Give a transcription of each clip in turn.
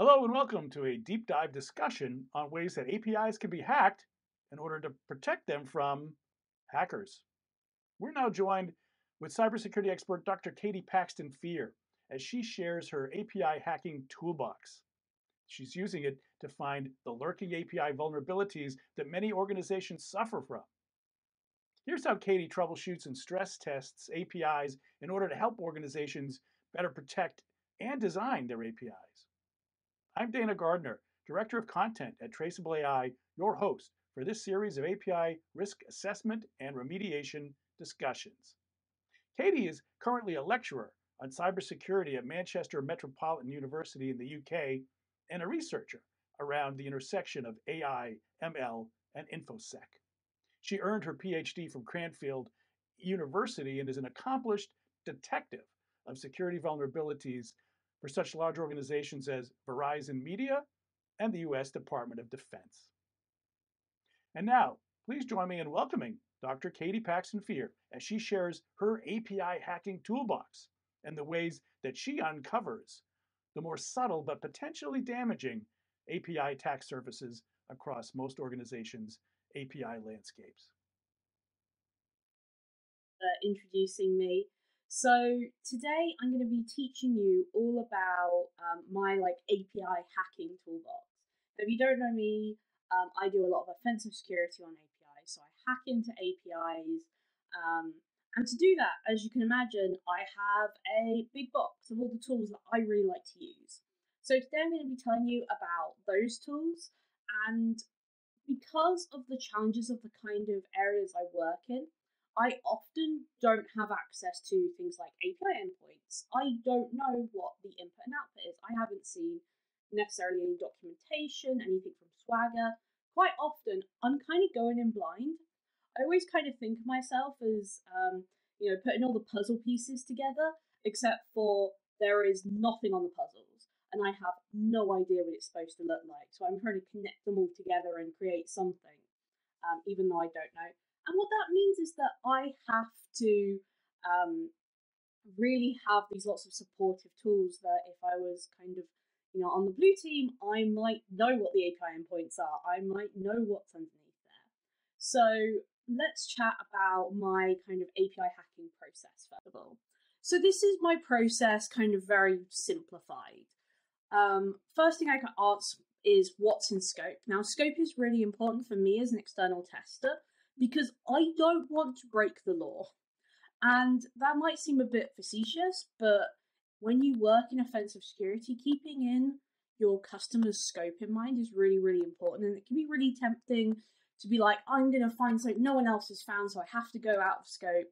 Hello and welcome to a deep dive discussion on ways that APIs can be hacked in order to protect them from hackers. We're now joined with cybersecurity expert Dr. Katie Paxton-Fear as she shares her API hacking toolbox. She's using it to find the lurking API vulnerabilities that many organizations suffer from. Here's how Katie troubleshoots and stress tests APIs in order to help organizations better protect and design their APIs. I'm Dana Gardner, Director of Content at Traceable AI, your host for this series of API risk assessment and remediation discussions. Katie is currently a lecturer on cybersecurity at Manchester Metropolitan University in the UK and a researcher around the intersection of AI, ML, and InfoSec. She earned her PhD from Cranfield University and is an accomplished detective of security vulnerabilities for such large organizations as Verizon Media and the U.S. Department of Defense. And now, please join me in welcoming Dr. Katie Paxton-Fear as she shares her API hacking toolbox and the ways that she uncovers the more subtle but potentially damaging API attack surfaces across most organizations' API landscapes. Introducing me. So today I'm going to be teaching you all about my API hacking toolbox. If you don't know me, I do a lot of offensive security on APIs. So I hack into APIs. And to do that, as you can imagine, I have a big box of all the tools that I really like to use. So today I'm going to be telling you about those tools. And because of the challenges of the kind of areas I work in, I often don't have access to things like API endpoints. I don't know what the input and output is. I haven't seen necessarily any documentation, anything from Swagger. Quite often, I'm kind of going in blind. I always kind of think of myself as, you know, putting all the puzzle pieces together, except for there is nothing on the puzzles, and I have no idea what it's supposed to look like. So I'm trying to connect them all together and create something, even though I don't know. And what that means is that I have to really have these lots of supportive tools that if I was kind of, you know, on the blue team, I might know what the API endpoints are. I might know what's underneath there. So let's chat about my kind of API hacking process first of all. So this is my process kind of very simplified. First thing I can ask is what's in scope. Now, scope is really important for me as an external tester, because I don't want to break the law. And that might seem a bit facetious, but when you work in offensive security, keeping in your customer's scope in mind is really, really important. And it can be really tempting to be like, I'm going to find something no one else has found, so I have to go out of scope.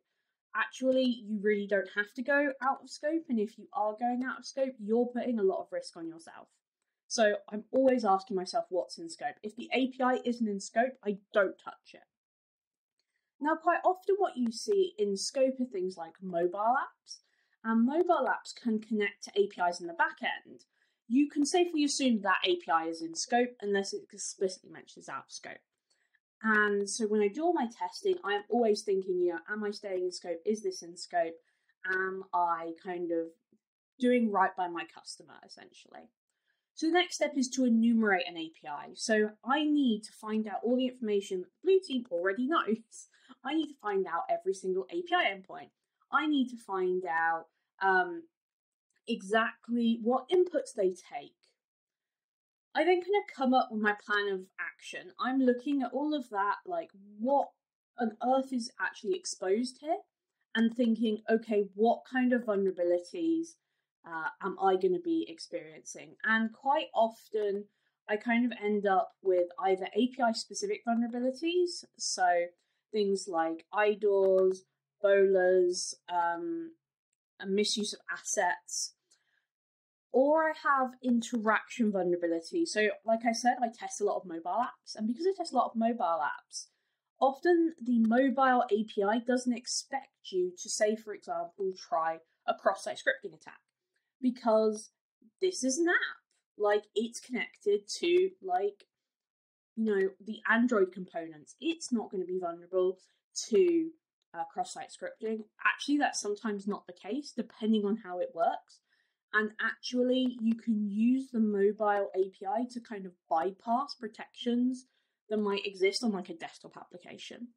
Actually, you really don't have to go out of scope. And if you are going out of scope, you're putting a lot of risk on yourself. So I'm always asking myself what's in scope. If the API isn't in scope, I don't touch it. Now, quite often what you see in scope are things like mobile apps, and mobile apps can connect to APIs in the back end. You can safely assume that API is in scope unless it explicitly mentions out of scope. And so when I do all my testing, I'm always thinking, you know, am I staying in scope? Is this in scope? Am I kind of doing right by my customer, essentially? So the next step is to enumerate an API. So I need to find out all the information that the blue team already knows. I need to find out every single API endpoint. I need to find out exactly what inputs they take. I then kind of come up with my plan of action. I'm looking at all of that, like what on earth is actually exposed here, and thinking, okay, what kind of vulnerabilities am I going to be experiencing? And quite often, I kind of end up with either API-specific vulnerabilities, so things like IDORs, BOLAs, a misuse of assets, or I have interaction vulnerability. So like I said, I test a lot of mobile apps, and because I test a lot of mobile apps, often the mobile API doesn't expect you to, say, for example, try a cross-site scripting attack, because this is an app, like it's connected to, like, you know, the Android components. It's not going to be vulnerable to cross-site scripting. Actually, that's sometimes not the case, depending on how it works. And actually, you can use the mobile API to kind of bypass protections that might exist on like a desktop application.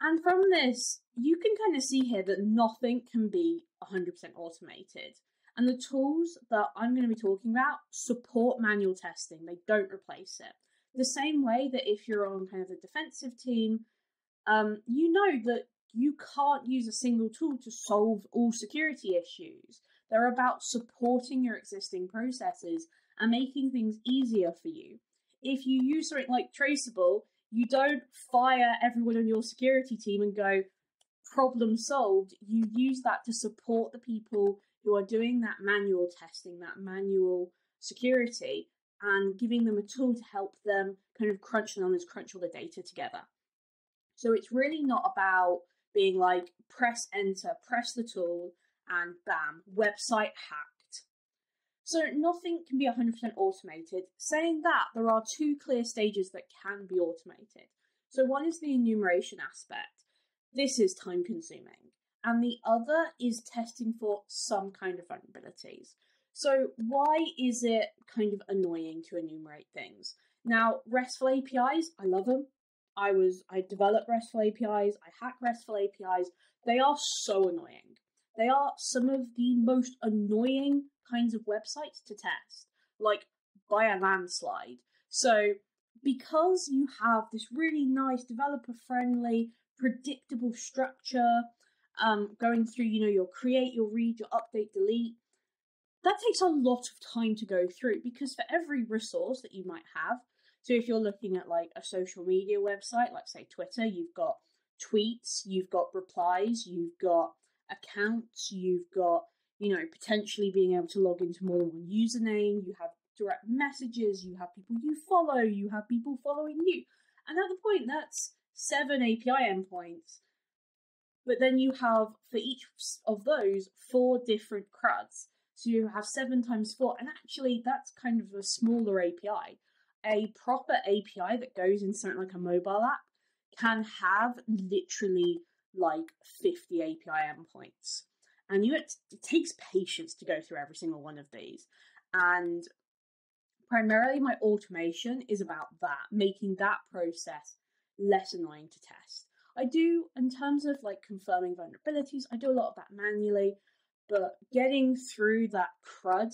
And from this, you can kind of see here that nothing can be 100% automated. And the tools that I'm going to be talking about support manual testing. They don't replace it. The same way that if you're on kind of a defensive team, you know that you can't use a single tool to solve all security issues. They're about supporting your existing processes and making things easier for you. If you use something like Traceable, you don't fire everyone on your security team and go, problem solved. You use that to support the people who are doing that manual testing, that manual security, and giving them a tool to help them kind of crunch the numbers, crunch all the data together. So it's really not about being like, press enter, press the tool, and bam, website hacked. So nothing can be 100% automated. Saying that, there are two clear stages that can be automated. So one is the enumeration aspect. This is time consuming. And the other is testing for some kind of vulnerabilities. So why is it kind of annoying to enumerate things? Now, RESTful APIs, I love them. I develop RESTful APIs, I hack RESTful APIs. They are so annoying. They are some of the most annoying kinds of websites to test, like by a landslide. So because you have this really nice developer-friendly, predictable structure, going through, you know, your create, your read, your update, delete, that takes a lot of time to go through because for every resource that you might have, so if you're looking at like a social media website, like say Twitter, you've got tweets, you've got replies, you've got accounts, you've got, you know, potentially being able to log into more than one username, you have direct messages, you have people you follow, you have people following you. And at the point, that's 7 API endpoints. But then you have, for each of those, 4 different CRUDs. So you have 7 times 4, and actually that's kind of a smaller API. A proper API that goes in something like a mobile app can have literally like 50 API endpoints. And it takes patience to go through every single one of these. And primarily my automation is about that, making that process less annoying to test. I do, in terms of like confirming vulnerabilities, I do a lot of that manually, but getting through that CRUD,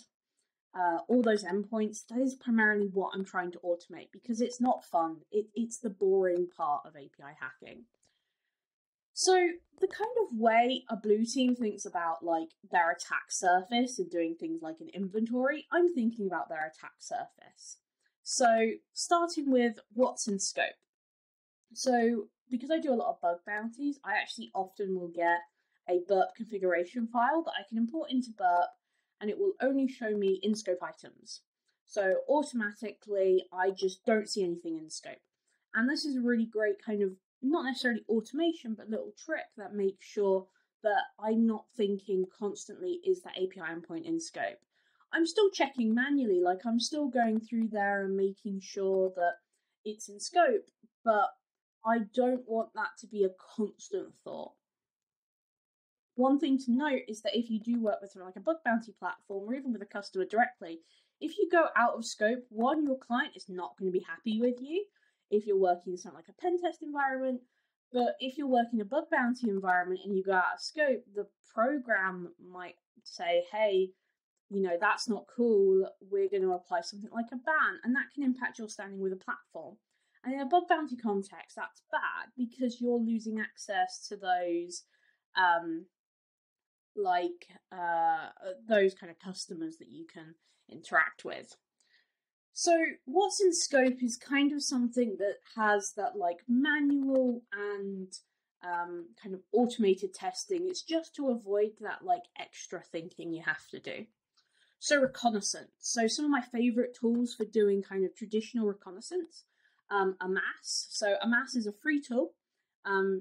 all those endpoints, that is primarily what I'm trying to automate because it's not fun. It's the boring part of API hacking. So the kind of way a blue team thinks about like their attack surface and doing things like an inventory, I'm thinking about their attack surface. So starting with what's in scope. So because I do a lot of bug bounties, I actually often will get a burp configuration file that I can import into burp and it will only show me in scope items. So automatically, I just don't see anything in scope. And this is a really great kind of, not necessarily automation, but little trick that makes sure that I'm not thinking constantly, is that API endpoint in scope? I'm still checking manually, like I'm still going through there and making sure that it's in scope, but I don't want that to be a constant thought. One thing to note is that if you do work with something like a bug bounty platform or even with a customer directly, if you go out of scope, one, your client is not going to be happy with you if you're working in something like a pen test environment. But if you're working in a bug bounty environment and you go out of scope, the program might say, hey, you know, that's not cool. We're going to apply something like a ban. And that can impact your standing with a platform. And in a bug bounty context, that's bad because you're losing access to those kind of customers that you can interact with. So what's in scope is kind of something that has that like manual and kind of automated testing. It's just to avoid that like extra thinking you have to do. So reconnaissance. So some of my favorite tools for doing kind of traditional reconnaissance, Amass. So Amass is a free tool.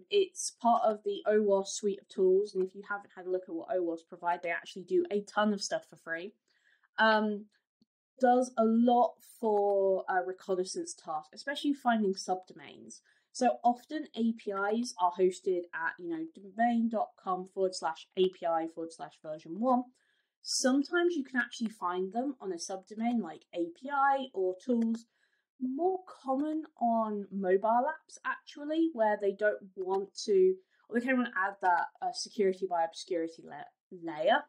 It's part of the OWASP suite of tools, and if you haven't had a look at what OWASP provide, they actually do a ton of stuff for free. Does a lot for reconnaissance tasks, especially finding subdomains. So often APIs are hosted at domain.com/API/version1. Sometimes you can actually find them on a subdomain like API or tools. More common on mobile apps, actually, where they don't want to, or they kind of want to add that security by obscurity layer.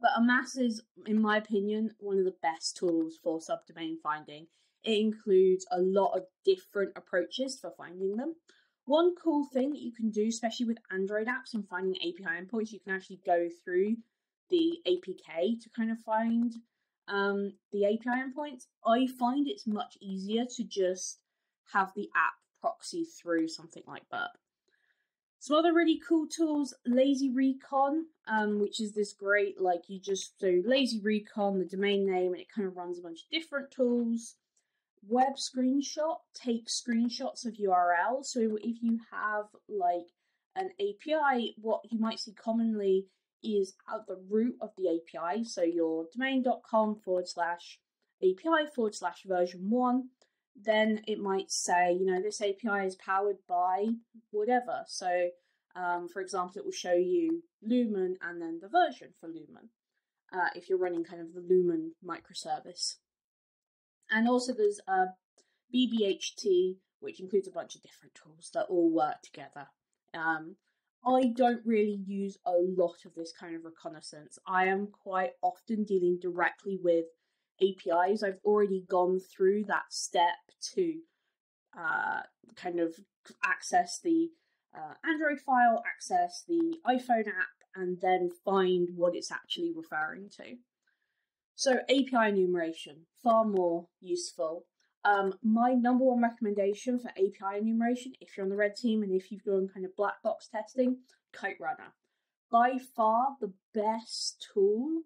But Amass is, in my opinion, one of the best tools for subdomain finding. It includes a lot of different approaches for finding them. One cool thing that you can do, especially with Android apps and finding API endpoints, you can actually go through the APK to kind of find the API endpoints. I find it's much easier to just have the app proxy through something like burp. Some other really cool tools, Lazy Recon, which is this great, like you just do Lazy Recon, the domain name, and it kind of runs a bunch of different tools. Web Screenshot takes screenshots of URLs. So if you have like an API, what you might see commonly is at the root of the API. So your domain.com/API/version1. Then it might say, you know, this API is powered by whatever. So, for example, it will show you Lumen and then the version for Lumen, if you're running kind of the Lumen microservice. And also there's BBHT, which includes a bunch of different tools that all work together. I don't really use a lot of this kind of reconnaissance. I am quite often dealing directly with APIs. I've already gone through that step to kind of access the Android file, access the iPhone app, and then find what it's actually referring to. So API enumeration, far more useful. My number one recommendation for API enumeration, if you're on the red team and if you've done kind of black box testing, Kite Runner. By far the best tool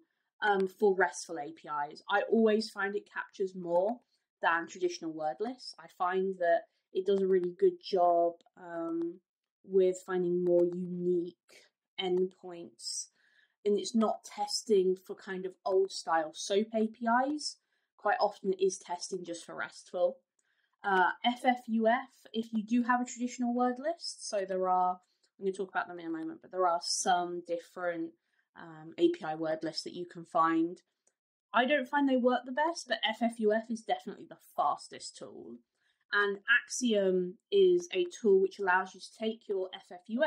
for RESTful APIs. I always find it captures more than traditional word lists. I find that it does a really good job with finding more unique endpoints, and it's not testing for kind of old style SOAP APIs. Quite often it is testing just for RESTful. FFUF, if you do have a traditional word list, so there are, I'm going to talk about them in a moment, but there are some different API word lists that you can find. I don't find they work the best, but FFUF is definitely the fastest tool. And Axiom is a tool which allows you to take your FFUF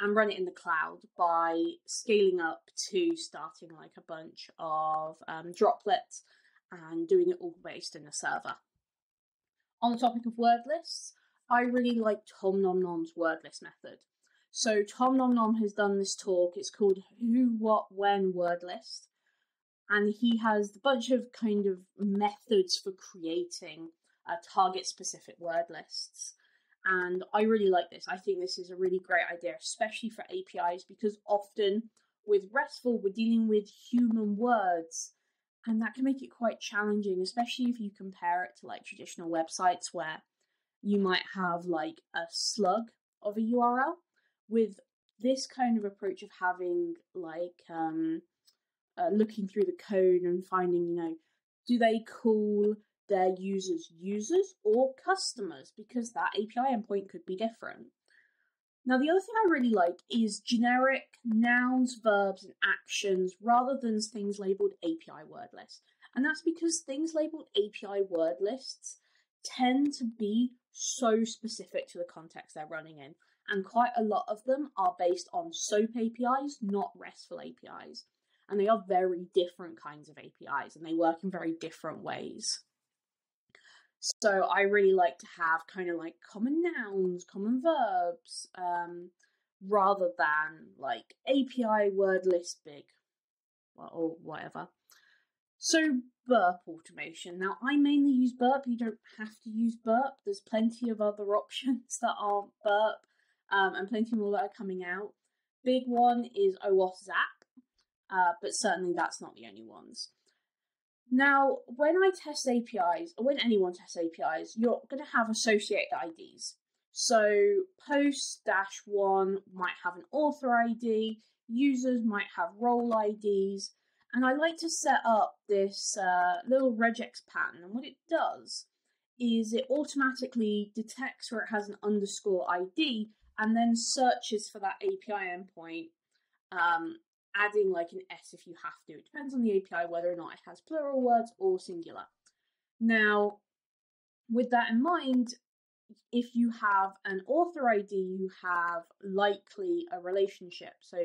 and run it in the cloud by scaling up to starting like a bunch of droplets and doing it all based in a server. On the topic of word lists, I really like Tom Nomnom's word list method. So Tom Nomnom has done this talk. It's called Who, What, When Word List. And he has a bunch of kind of methods for creating target-specific word lists. And I really like this. I think this is a really great idea, especially for APIs, because often with RESTful, we're dealing with human words. And that can make it quite challenging, especially if you compare it to like traditional websites where you might have like a slug of a URL. With this kind of approach of having like looking through the code and finding, you know, do they call their users or customers, because that API endpoint could be different. Now, the other thing I really like is generic nouns, verbs, and actions rather than things labeled API word lists. And that's because things labeled API word lists tend to be so specific to the context they're running in. And quite a lot of them are based on SOAP APIs, not RESTful APIs. And they are very different kinds of APIs, and they work in very different ways. So I really like to have kind of like common nouns, common verbs, rather than like API word list big or whatever. So burp automation. Now, I mainly use burp. You don't have to use burp. There's plenty of other options that aren't burp. And plenty more that are coming out. Big one is OWASP Zap, but certainly that's not the only ones. Now, when I test APIs, or when anyone tests APIs, you're going to have associated IDs. So post-1 might have an author ID, users might have role IDs, and I like to set up this little regex pattern, and what it does is it automatically detects where it has an underscore ID and then searches for that API endpoint adding like an S if you have to. It depends on the API whether or not it has plural words or singular. Now, with that in mind, if you have an author ID, you have likely a relationship. So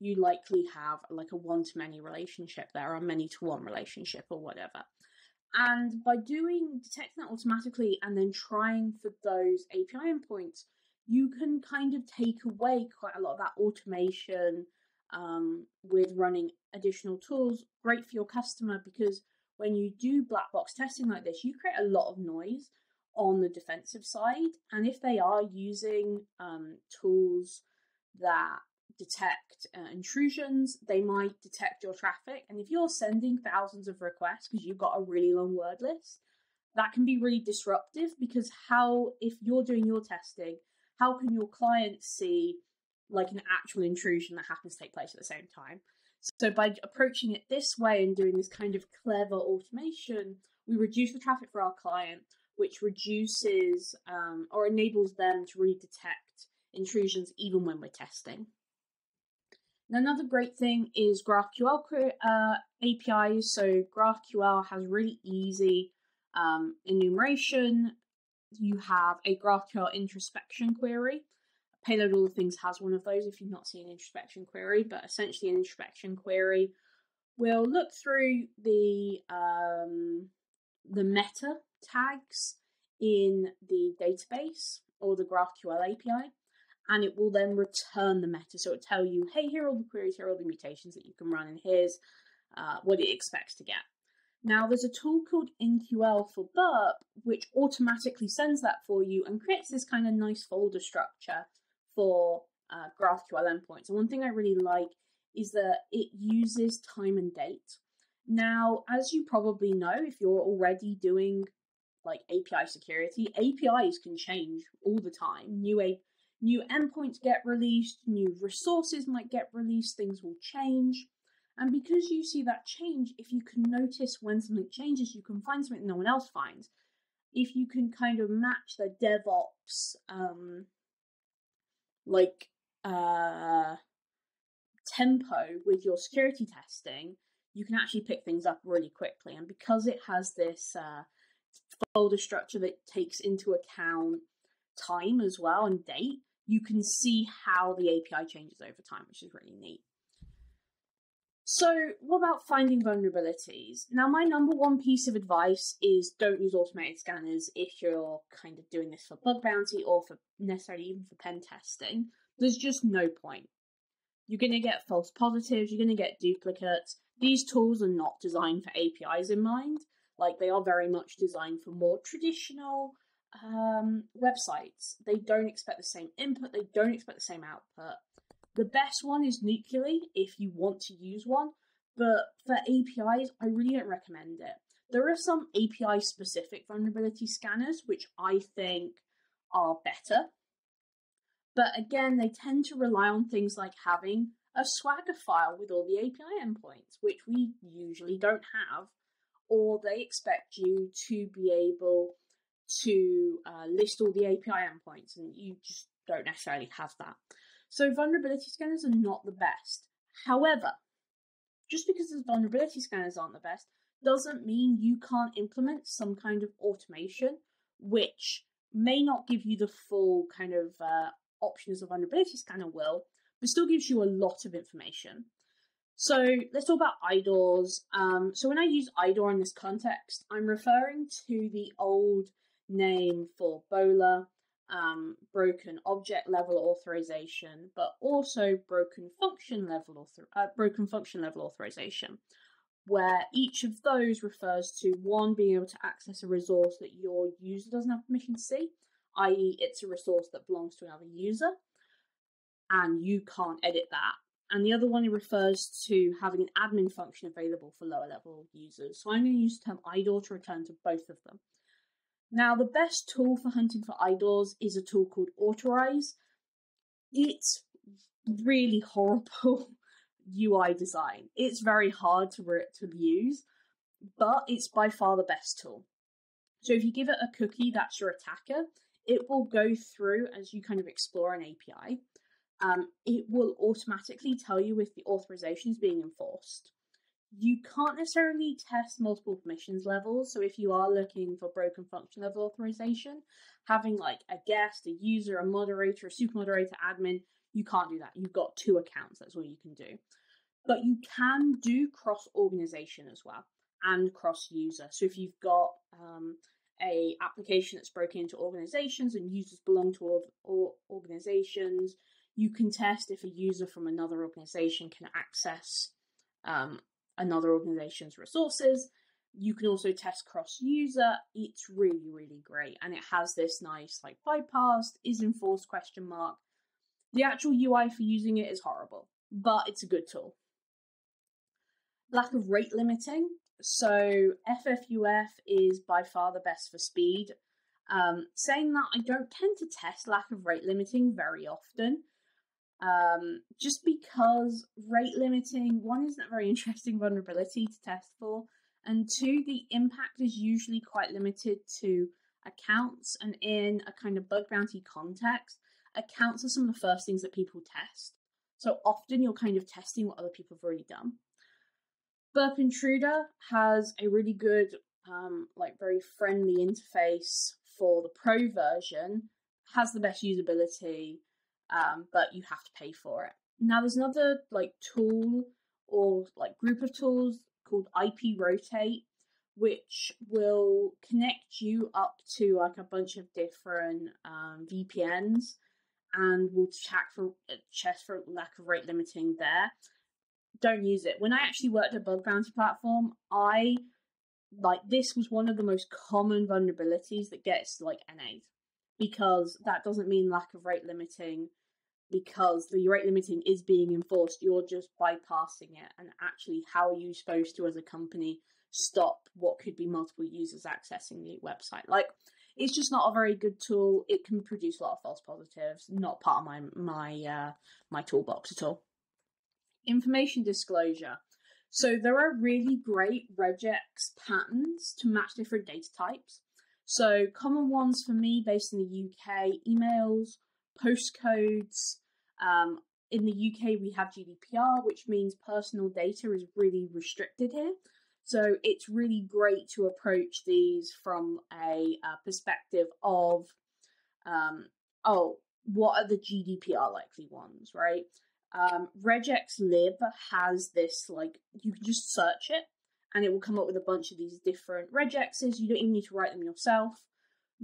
you likely have like a one-to-many relationship there, or many-to-one relationship or whatever. And by detecting that automatically and then trying for those API endpoints, you can kind of take away quite a lot of that automation with running additional tools. Great for your customer, because when you do black box testing like this, you create a lot of noise on the defensive side. And if they are using tools that detect intrusions, they might detect your traffic. And if you're sending thousands of requests because you've got a really long word list, that can be really disruptive, because if you're doing your testing, how can your clients see like an actual intrusion that happens to take place at the same time? So by approaching it this way and doing this kind of clever automation, we reduce the traffic for our client, which reduces or enables them to really detect intrusions even when we're testing. And another great thing is GraphQL APIs. So GraphQL has really easy enumeration. You have a GraphQL introspection query. Payload All the Things has one of those if you've not seen an introspection query, but essentially an introspection query will look through the meta tags in the database or the GraphQL API, and it will then return the meta. So it'll tell you, hey, here are all the queries, here are all the mutations that you can run, and here's what it expects to get. Now, there's a tool called inQL for burp, which automatically sends that for you and creates this kind of nice folder structure for GraphQL endpoints. And one thing I really like is that it uses time and date. Now, as you probably know, if you're already doing like API security, APIs can change all the time. New endpoints get released, new resources might get released, things will change. And because you see that change, if you can notice when something changes, you can find something no one else finds. If you can kind of match the DevOps, tempo with your security testing, you can actually pick things up really quickly. And because it has this folder structure that takes into account time as well and date, you can see how the API changes over time, which is really neat. So what about finding vulnerabilities? Now, my number one piece of advice is don't use automated scanners if you're kind of doing this for bug bounty or for necessarily even for pen testing. There's just no point. You're going to get false positives. You're going to get duplicates. These tools are not designed for APIs in mind. Like, they are very much designed for more traditional websites. They don't expect the same input. They don't expect the same output. The best one is Nuclei if you want to use one, but for APIs, I really don't recommend it. There are some API-specific vulnerability scanners, which I think are better. But again, they tend to rely on things like having a Swagger file with all the API endpoints, which we usually don't have, or they expect you to be able to list all the API endpoints, and you just don't necessarily have that. So vulnerability scanners are not the best. However, just because those vulnerability scanners aren't the best doesn't mean you can't implement some kind of automation, which may not give you the full kind of options a vulnerability scanner will, but still gives you a lot of information. So let's talk about IDORs. So when I use IDOR in this context, I'm referring to the old name for BOLA, broken object level authorization, but also broken function level authorization, where each of those refers to one being able to access a resource that your user doesn't have permission to see, i.e. it's a resource that belongs to another user and you can't edit that. And the other one, it refers to having an admin function available for lower level users. So I'm going to use the term IDOR to return to both of them. Now, the best tool for hunting for IDORs is a tool called Autorize. It's really horrible UI design. It's very hard to use, but it's by far the best tool. So if you give it a cookie, that's your attacker, it will go through as you kind of explore an API. it will automatically tell you if the authorization is being enforced. You can't necessarily test multiple permissions levels. So if you are looking for broken function level authorization, having like a guest, a user, a moderator, a super moderator, admin, you can't do that. You've got two accounts. That's all you can do. But you can do cross organization as well and cross user. So if you've got a application that's broken into organizations and users belong to all organizations, you can test if a user from another organization can access another organization's resources. You can also test cross-user. It's really, really great. And it has this nice like bypassed, is enforced question mark. The actual UI for using it is horrible, but it's a good tool. Lack of rate limiting. So FFUF is by far the best for speed. Saying that, I don't tend to test lack of rate limiting very often. Just because rate limiting, one, isn't a very interesting vulnerability to test for, and two, the impact is usually quite limited to accounts, and in a kind of bug bounty context, accounts are some of the first things that people test. So often you're kind of testing what other people have already done. Burp Intruder has a really good, like very friendly interface for the pro version, has the best usability, but you have to pay for it. Now there's another like tool or like group of tools called IP rotate, which will connect you up to like a bunch of different VPNs and will check for lack of rate limiting there. Don't use it. When I actually worked at Bug Bounty Platform, this was one of the most common vulnerabilities that gets like NA'd. Because that doesn't mean lack of rate limiting, because the rate limiting is being enforced. You're just bypassing it. And actually, how are you supposed to, as a company, stop what could be multiple users accessing the website? Like, it's just not a very good tool. It can produce a lot of false positives. Not part of my toolbox at all. Information disclosure. So there are really great regex patterns to match different data types. So common ones for me based in the UK, emails, postcodes. In the UK, we have GDPR, which means personal data is really restricted here. So it's really great to approach these from a perspective of, what are the GDPR likely ones, right? Regex Lib has this, like, you can just search it, and it will come up with a bunch of these different regexes. You don't even need to write them yourself.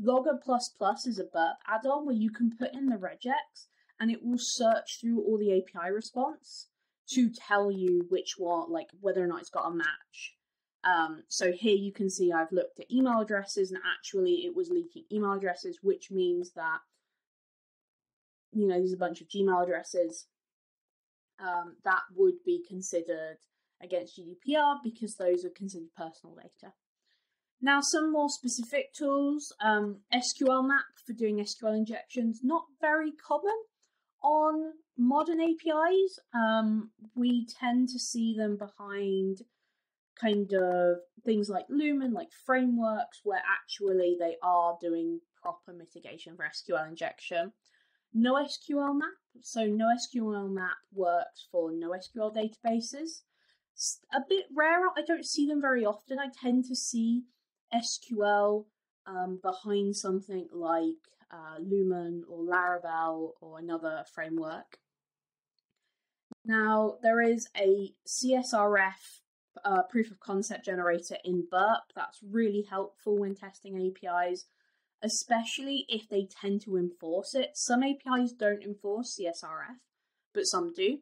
Logger plus plus is a burp add-on where you can put in the regex and it will search through all the API response to tell you which one, like whether or not it's got a match. So here you can see I've looked at email addresses and actually it was leaking email addresses, which means that, you know, there's a bunch of Gmail addresses that would be considered against GDPR because those are considered personal data. Now, some more specific tools, SQLMap for doing SQL injections, not very common on modern APIs. We tend to see them behind kind of things like Lumen, like frameworks, where actually they are doing proper mitigation for SQL injection. NoSQL map, so NoSQL map works for NoSQL databases. A bit rare, I don't see them very often. I tend to see SQL behind something like Lumen or Laravel or another framework. Now, there is a CSRF proof of concept generator in Burp that's really helpful when testing APIs, especially if they tend to enforce it. Some APIs don't enforce CSRF, but some do.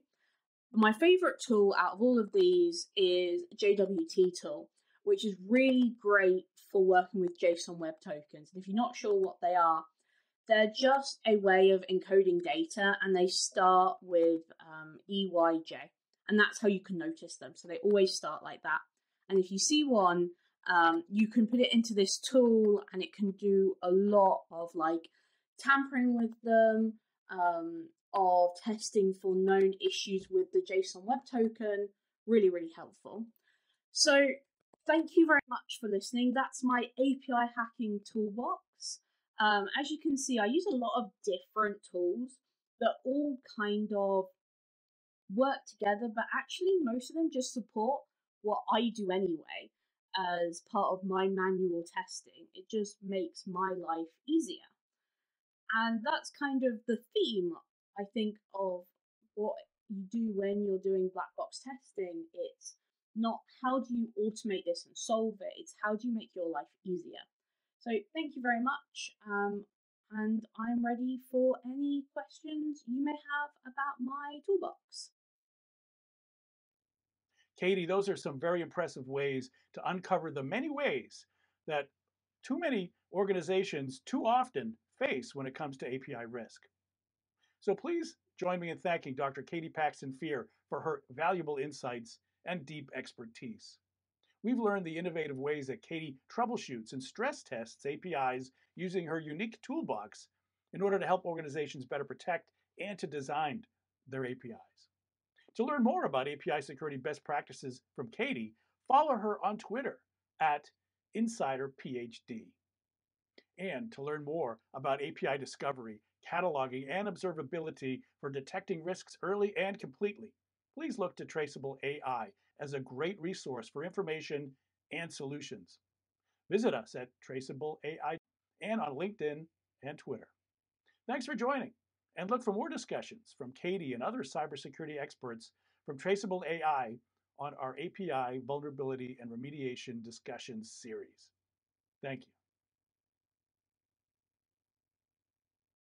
My favorite tool out of all of these is JWT tool, which is really great for working with JSON web tokens. And if you're not sure what they are, they're just a way of encoding data, and they start with EYJ, and that's how you can notice them. So they always start like that. And if you see one, you can put it into this tool, and it can do a lot of like tampering with them, of testing for known issues with the JSON web token. Really, really helpful. So thank you very much for listening. That's my API hacking toolbox. As you can see, I use a lot of different tools that all kind of work together, but actually most of them just support what I do anyway as part of my manual testing. It just makes my life easier. And that's kind of the theme, I think, of what you do when you're doing black box testing. It's not how do you automate this and solve it, it's how do you make your life easier. So thank you very much. And I'm ready for any questions you may have about my toolbox. Katie, those are some very impressive ways to uncover the many ways that too many organizations too often face when it comes to API risk. So please join me in thanking Dr. Katie Paxton-Fear for her valuable insights and deep expertise. We've learned the innovative ways that Katie troubleshoots and stress tests APIs using her unique toolbox in order to help organizations better protect and to design their APIs. To learn more about API security best practices from Katie, follow her on Twitter at InsiderPhD. And to learn more about API discovery, cataloging, and observability for detecting risks early and completely, please look to Traceable AI as a great resource for information and solutions. Visit us at Traceable AI and on LinkedIn and Twitter. Thanks for joining, and look for more discussions from Katie and other cybersecurity experts from Traceable AI on our API Vulnerability and Remediation Discussions series. Thank you.